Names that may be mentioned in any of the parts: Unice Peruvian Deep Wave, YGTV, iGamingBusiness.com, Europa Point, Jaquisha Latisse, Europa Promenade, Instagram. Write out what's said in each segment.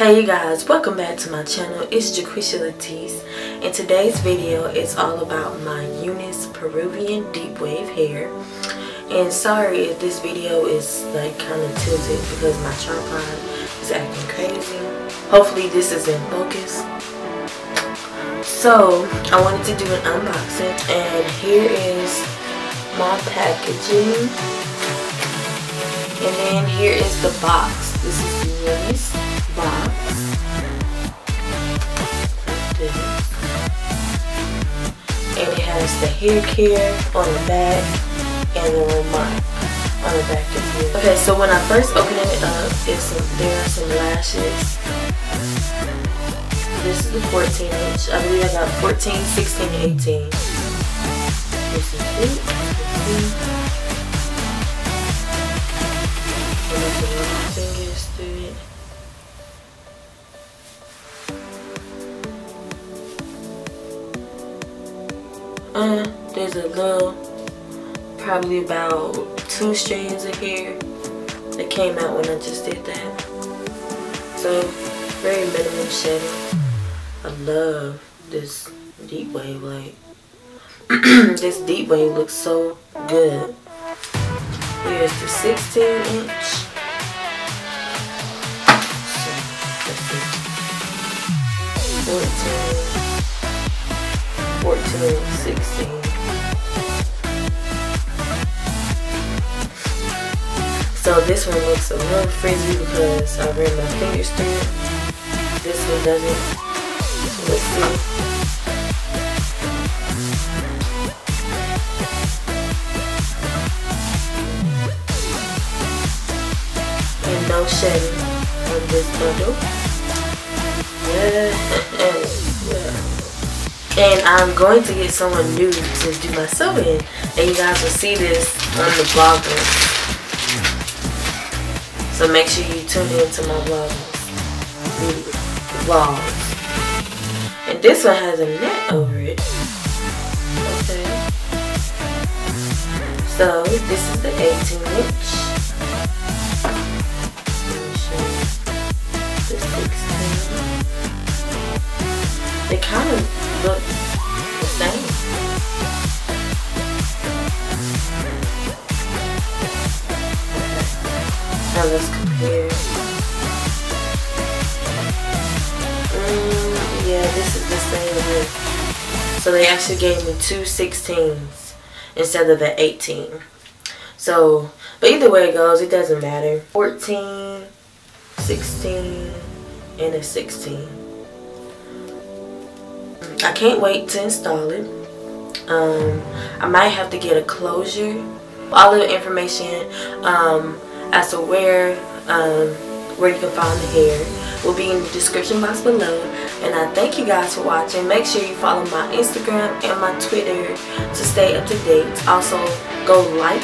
Hey you guys, welcome back to my channel. It's Jaquisha Latisse, and today's video is all about my Unice Peruvian Deep Wave hair. And sorry if this video is like kind of tilted because my tripod is acting crazy. Hopefully this is in focus. So I wanted to do an unboxing, and here is my packaging, and then here is the box. This is the Unice box. And it has the hair care on the back and the remark on the back of here. Okay, so when I first open it up, there are some lashes. This is the 14-inch. I believe I got 14, 16, 18. This is it. I'm going to put my fingers through it. There's a little, probably about 2 strands of hair that came out when I just did that. So, very minimal shedding. I love this deep wave, like, this deep wave looks so good. Here's the 16-inch. So, that's it. 14. 14, 16. So this one looks a little frizzy because I ran my fingers through it. This one doesn't. So let's see. And no shedding on this bundle. Yeah. And I'm going to get someone new to do my sewing, and you guys will see this on the vloggers. So make sure you tune in to my vlogs. And this one has a net over it. Okay. So this is the 18-inch. They kind of look the same. Now let's compare. Yeah, this is the same width. So they actually gave me two 16s instead of the 18. So, but either way it goes, it doesn't matter. 14, 16, and a 16. I can't wait to install it. I might have to get a closure. All of the information as to where you can find the hair will be in the description box below. And I thank you guys for watching. Make sure you follow my Instagram and my Twitter to stay up to date. Also, go like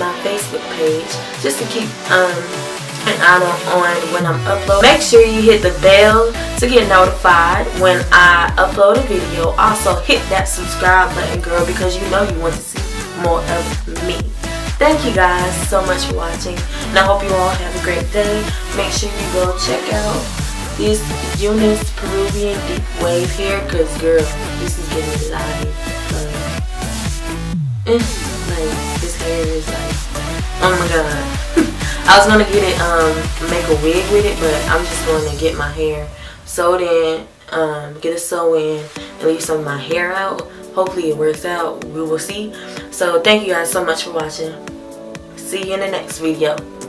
my Facebook page just to keep an eye on when I'm uploading. Make sure you hit the bell to get notified when I upload a video. Also hit that subscribe button, girl, because you know you want to see more of me. Thank you guys so much for watching, and I hope you all have a great day. Make sure you go check out this Unice Peruvian Deep Wave hair, because girl, this is getting live. Like this hair is like, oh my god. I was gonna get it, make a wig with it, but I'm just going to get my hair sewed in, get it sew in, and leave some of my hair out. Hopefully it works out. We will see. So thank you guys so much for watching. See you in the next video.